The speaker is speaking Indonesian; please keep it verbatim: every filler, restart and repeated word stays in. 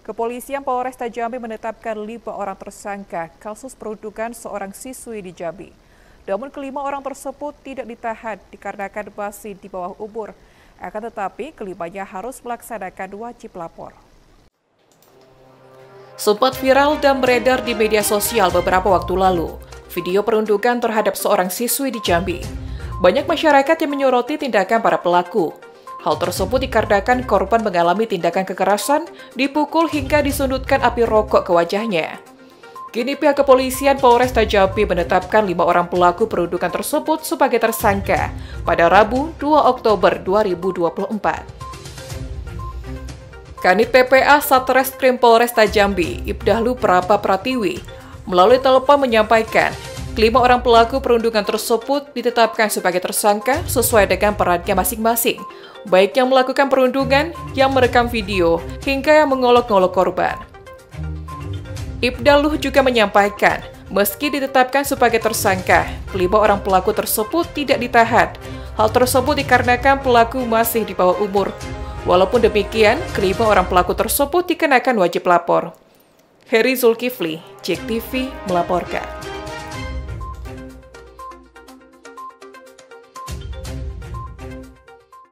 Kepolisian Polresta Jambi menetapkan lima orang tersangka kasus peruntukan seorang siswi di Jambi. Namun kelima orang tersebut tidak ditahan dikarenakan masih di bawah umur. Akan tetapi kelimanya harus melaksanakan wajib lapor. Sempat viral dan beredar di media sosial beberapa waktu lalu, video peruntukan terhadap seorang siswi di Jambi. Banyak masyarakat yang menyoroti tindakan para pelaku. Hal tersebut dikarenakan korban mengalami tindakan kekerasan, dipukul hingga disundutkan api rokok ke wajahnya. Kini pihak kepolisian Polresta Jambi menetapkan lima orang pelaku peruntukan tersebut sebagai tersangka pada Rabu dua Oktober dua ribu dua puluh empat. Kanit P P A Satreskrim Polresta Jambi, Ibda Lupa Pratiwi, melalui telepon menyampaikan kelima orang pelaku perundungan tersebut ditetapkan sebagai tersangka sesuai dengan perannya masing-masing, baik yang melakukan perundungan, yang merekam video, hingga yang mengolok-ngolok korban. Ibda Lupa juga menyampaikan, meski ditetapkan sebagai tersangka, kelima orang pelaku tersebut tidak ditahan. Hal tersebut dikarenakan pelaku masih di bawah umur. Walaupun demikian, kelima orang pelaku tersebut dikenakan wajib lapor. Heri Zulkifli, J E K T V melaporkan.